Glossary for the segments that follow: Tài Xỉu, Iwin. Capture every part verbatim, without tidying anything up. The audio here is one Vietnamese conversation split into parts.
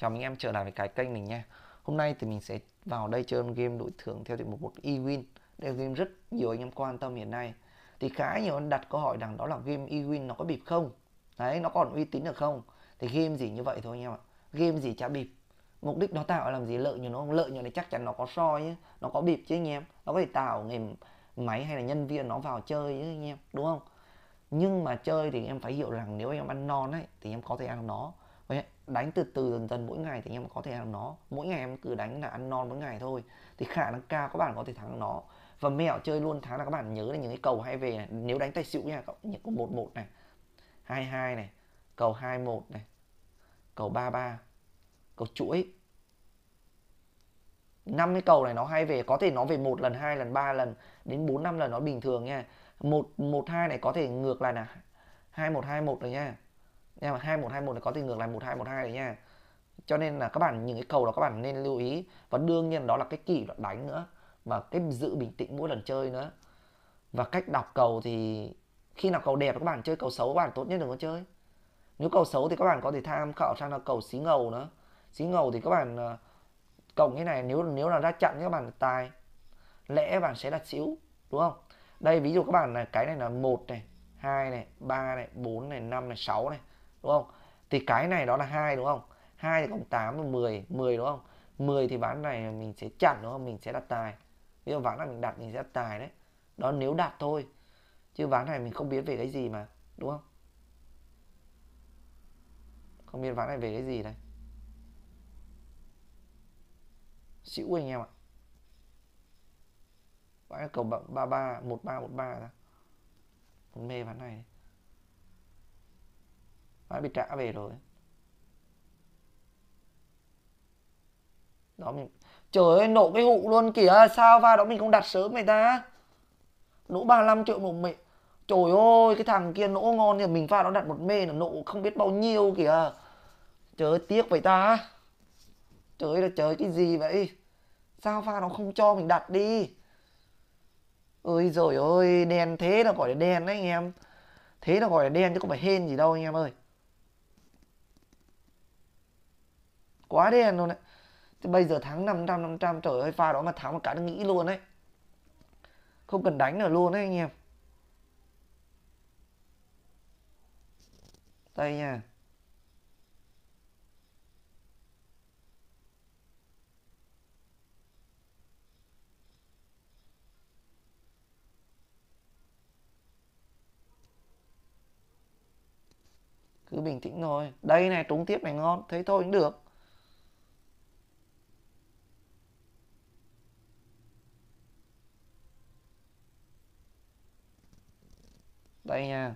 Chào mừng em trở lại với cái kênh mình nha. Hôm nay thì mình sẽ vào đây chơi một game đổi thưởng theo tiệm mục một Iwin. Đây là game rất nhiều anh em quan tâm hiện nay. Thì khá nhiều anh đặt câu hỏi rằng đó là game Iwin nó có bịp không? Đấy, nó còn uy tín được không? Thì game gì như vậy thôi anh em ạ. Game gì chả bịp. Mục đích nó tạo làm gì, lợi nhuận nó không? Lợi nhuận này chắc chắn nó có soi nhé, nó có bịp chứ anh em. Nó có thể tạo nghề máy hay là nhân viên nó vào chơi chứ anh em, đúng không? Nhưng mà chơi thì em phải hiểu rằng nếu em ăn non ấy thì em có thể ăn nó. Đánh từ từ dần dần mỗi ngày thì em có thể ăn nó. Mỗi ngày em cứ đánh là ăn non mỗi ngày thôi thì khả năng cao các bạn có thể thắng nó. Và mẹo chơi luôn thắng là các bạn nhớ là những cái cầu hay về này. Nếu đánh tài xỉu nha, những cầu một một này, hai hai này, cầu hai một này, cầu ba ba, cầu chuỗi, năm cái cầu này nó hay về, có thể nó về một lần, hai lần, ba lần đến bốn năm lần nó bình thường nha. Một một hai này có thể ngược lại là hai một hai một rồi nha. Nhưng mà hai một hai một này có thể ngược lại một hai một hai đấy nha. Cho nên là các bạn những cái cầu đó các bạn nên lưu ý. Và đương nhiên đó là cái kỷ luật đánh nữa, và cái giữ bình tĩnh mỗi lần chơi nữa. Và cách đọc cầu thì khi nào cầu đẹp các bạn chơi, cầu xấu các bạn tốt nhất đừng có chơi. Nếu cầu xấu thì các bạn có thể tham khảo sang là cầu xí ngầu nữa. Xí ngầu thì các bạn cộng cái này, nếu nếu là ra chặn các bạn tài, lẽ các bạn sẽ đặt xíu, đúng không? Đây ví dụ các bạn là cái này là một này, hai này, ba này, bốn này, năm này, sáu này, đúng không? Thì cái này đó là hai, đúng không? Hai thì cộng tám là mười, mười, đúng không? mười thì ván này mình sẽ chặn, đúng không? Mình sẽ đặt tài. Ví dụ ván này mình đặt mình sẽ đặt tài đấy. Đó nếu đặt thôi. Chứ ván này mình không biết về cái gì mà, đúng không? Không biết ván này về cái gì đây. Xỉu anh em ạ. Ván này cầu ba ba, một ba, một ba ra. Mình mê ván này đấy. Ván bị trả về rồi. Đó mình... Trời ơi, nổ cái hụ luôn kìa. Sao va đó mình không đặt sớm người ta. Nổ ba mươi lăm triệu nổ mẹ. Trời ơi, cái thằng kia nổ ngon thì mình va nó đặt một mê là nổ không biết bao nhiêu kìa. Trời ơi, tiếc vậy ta. Trời ơi, trời cái gì vậy. Sao va nó không cho mình đặt đi. Ôi giời ơi, đen thế là gọi là đen đấy anh em. Thế là gọi là đen chứ không phải hên gì đâu anh em ơi. Quá đen luôn đấy. Thì bây giờ thắng năm trăm, năm trăm, trời ơi pha đó mà thắng một cái nó nghĩ luôn đấy. Không cần đánh nữa luôn đấy anh em. Đây nha. Cứ bình tĩnh thôi. Đây này, trúng tiếp này ngon. Thế thôi cũng được. Đây nha.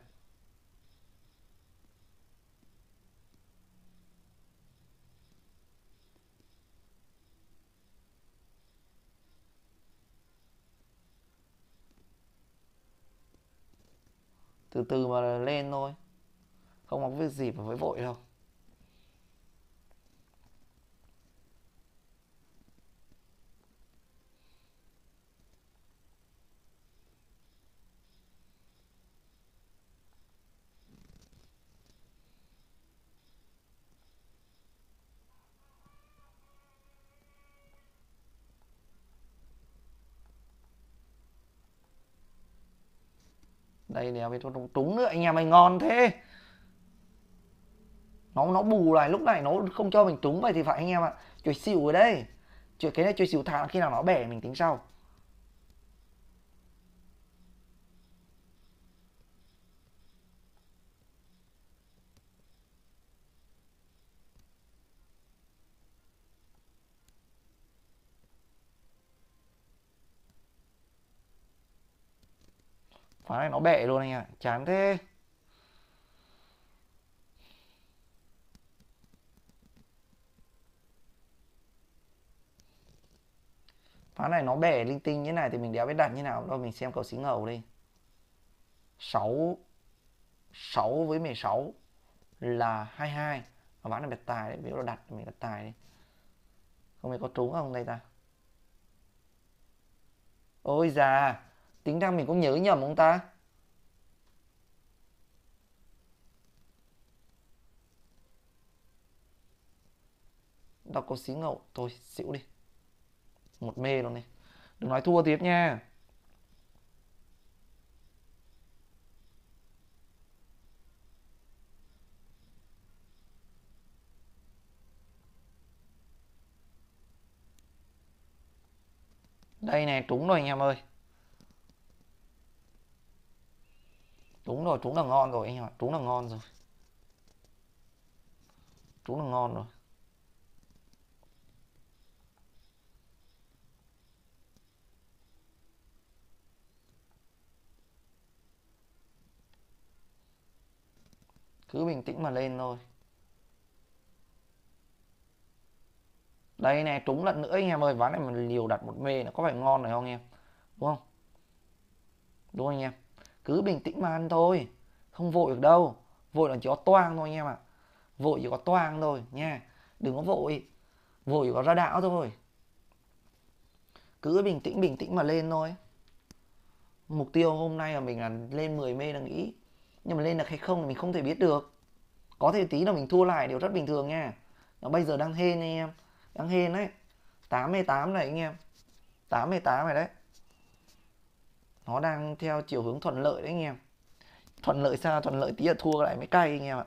Từ từ mà lên thôi. Không có việc gì mà phải vội đâu. Đây nè, trúng nữa anh em mày, ngon thế. Nó nó bù lại, lúc này nó không cho mình trúng vậy thì phải anh em ạ. Chuối xỉu ở đây. Chuối cái này chuối xỉu thả khi nào nó bẻ mình tính sau. Phá này nó bẻ luôn anh ạ, chán thế. Phá này nó bẻ linh tinh như này thì mình đéo biết đặt như nào đâu. Mình xem cầu xí ngầu đi. Sáu sáu với mười sáu là hai hai. Và ván này bẹt tài đấy, nếu nó đặt mình đặt tài đi. Không biết có trúng không đây ta. Ôi già, tính ra mình cũng nhớ nhầm ông ta. Tao có xí ngậu. Thôi xỉu đi. Một mê luôn này. Đừng nói thua tiếp nha. Đây nè, trúng rồi anh em ơi. Trúng rồi, trúng là ngon rồi anh em ạ. Trúng là ngon rồi. Trúng là ngon rồi. Cứ bình tĩnh mà lên thôi. Đây này, trúng lận nữa anh em ơi. Ván này mình liều đặt một mê nó có phải ngon này không em? Đúng không? Đúng không anh em? Cứ bình tĩnh mà ăn thôi. Không vội được đâu. Vội là chỉ có toang thôi anh em ạ. À. Vội chỉ có toang thôi nha. Đừng có vội. Vội chỉ có ra đảo thôi. Cứ bình tĩnh bình tĩnh mà lên thôi. Mục tiêu hôm nay là mình là lên mười mê là nghĩ. Nhưng mà lên được hay không thì mình không thể biết được. Có thể tí là mình thua lại đều rất bình thường nha. Nó bây giờ đang hên anh em. Đang hên đấy. tám mươi tám này anh em. tám mươi tám này đấy. Nó đang theo chiều hướng thuận lợi đấy anh em. Thuận lợi sao? Thuận lợi tí là thua lại mới cay anh em ạ.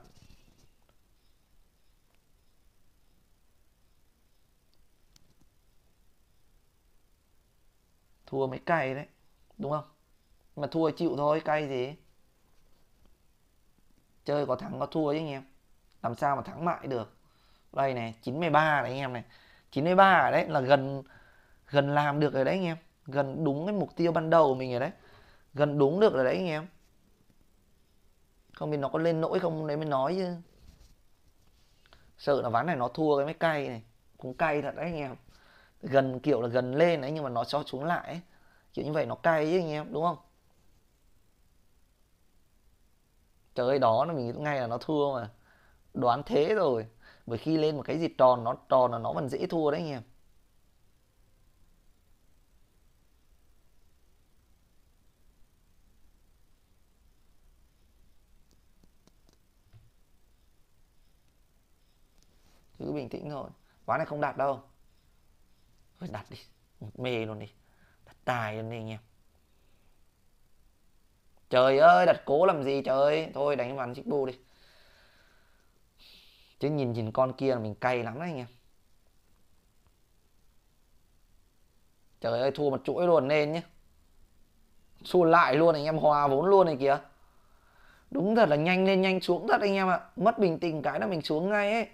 Thua mới cay đấy. Đúng không? Mà thua chịu thôi. Cay gì? Chơi có thắng có thua chứ anh em. Làm sao mà thắng mãi được. Đây này, chín mươi ba này anh em này. chín mươi ba đấy là gần gần làm được rồi đấy anh em. Gần đúng cái mục tiêu ban đầu của mình rồi đấy. Gần đúng được rồi đấy anh em. Không biết nó có lên nỗi không đấy mới nói chứ. Sợ là ván này nó thua cái mấy cay này. Cũng cay thật đấy anh em. Gần kiểu là gần lên đấy nhưng mà nó cho xuống lại ấy. Kiểu như vậy nó cay chứ anh em, đúng không? Trời ơi, đó là mình ngay là nó thua mà. Đoán thế rồi. Bởi khi lên một cái gì tròn, nó tròn là nó vẫn dễ thua đấy anh em. Cứ bình tĩnh thôi. Ván này không đạt đâu. Thôi đặt đi. Mê luôn đi. Đặt tài luôn đi anh em. Trời ơi, đặt cố làm gì trời. Thôi đánh ván xích bù đi. Chứ nhìn nhìn con kia là mình cay lắm đấy anh em. Trời ơi, thua một chuỗi luôn nên nhé. Thua lại luôn anh em, hòa vốn luôn này kìa. Đúng thật là nhanh lên nhanh xuống thật anh em ạ. Mất bình tĩnh cái là mình xuống ngay ấy.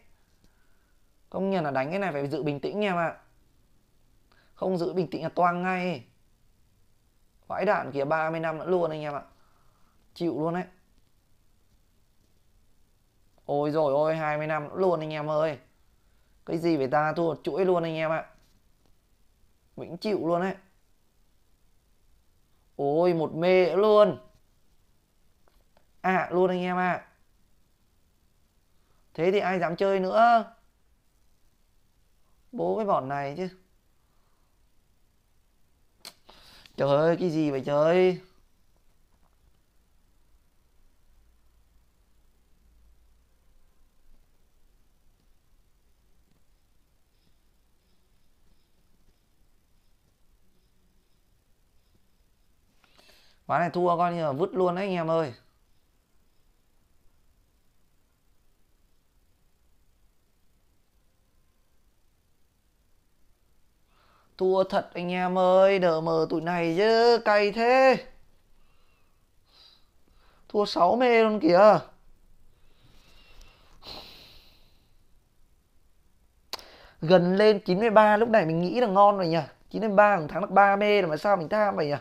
Công nhận là đánh cái này phải giữ bình tĩnh em ạ. Không giữ bình tĩnh là toang ngay ấy. Vãi đạn kìa, ba mươi năm nữa luôn anh em ạ. Chịu luôn đấy. Ôi rồi ôi, hai mươi năm nữa luôn anh em ơi. Cái gì phải ta thua một chuỗi luôn anh em ạ. Mình chịu luôn đấy. Ôi một mê nữa luôn. À luôn anh em ạ. À. Thế thì ai dám chơi nữa. Bố cái bọn này chứ. Trời ơi, cái gì vậy trời. Ván này thua coi như là vứt luôn đấy anh em ơi. Thua thật anh em ơi. Đờ mờ tụi này chứ. Cay thế. Thua sáu mê luôn kìa. Gần lên chín mươi ba lúc này mình nghĩ là ngon rồi nhỉ. chín mươi ba thắng được ba mê rồi mà sao mình tham vậy nhỉ.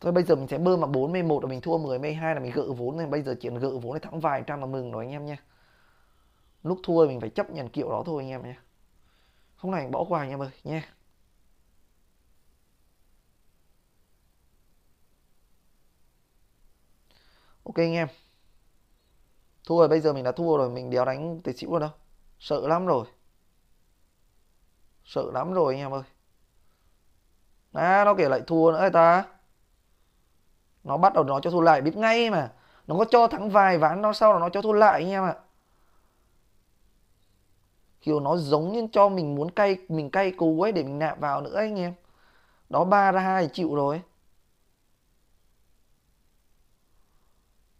Thôi bây giờ mình sẽ bơm mà bốn mươi mốt là mình thua mười mê hai là mình gỡ vốn nên bây giờ chuyện gỡ vốn để thắng vài trăm là mừng rồi anh em nha. Lúc thua mình phải chấp nhận kiểu đó thôi anh em nha. Không này bỏ qua anh em ơi nha. Ok anh em. Thua rồi, bây giờ mình đã thua rồi, mình đéo đánh tỉ xỉu rồi đâu. Sợ lắm rồi. Sợ lắm rồi anh em ơi. Đó, nó kể lại thua nữa ta. Nó bắt đầu nó cho thua lại biết ngay mà. Nó có cho thắng vài ván nó sau là nó cho thua lại anh em ạ. kiểu nó giống như cho mình muốn cay, mình cay cú ấy để mình nạp vào nữa anh em. Đó, ba ra hai thì chịu rồi.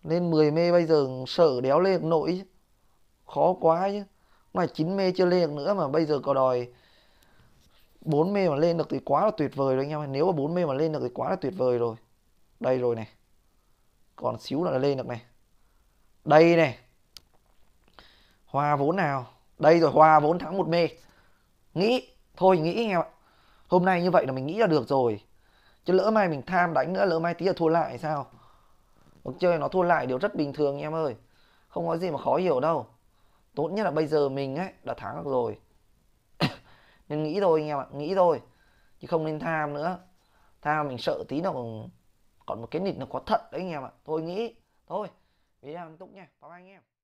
Lên mười mê bây giờ sợ đéo lên được nổi, khó quá chứ. Mà chín mê chưa lên được nữa mà bây giờ có đòi bốn mê mà lên được thì quá là tuyệt vời rồi anh em. Nếu mà bốn mê mà lên được thì quá là tuyệt vời rồi. Đây rồi này. Còn xíu là lên được này. Đây này. Hòa vốn nào. Đây rồi, hòa vốn thắng một mê. Nghĩ. Thôi nghĩ anh em ạ. Hôm nay như vậy là mình nghĩ là được rồi. Chứ lỡ mai mình tham đánh nữa, lỡ mai tí là thua lại hay sao? Cuộc chơi nó thua lại đều rất bình thường anh em ơi. Không có gì mà khó hiểu đâu. Tốt nhất là bây giờ mình ấy đã thắng được rồi. Nên nghĩ thôi anh em ạ, nghĩ thôi. Chứ không nên tham nữa. Tham mình sợ tí nào còn, còn một cái nịt nó có thật đấy anh em ạ. Thôi nghĩ, thôi. Video túc nha, bye bye anh em.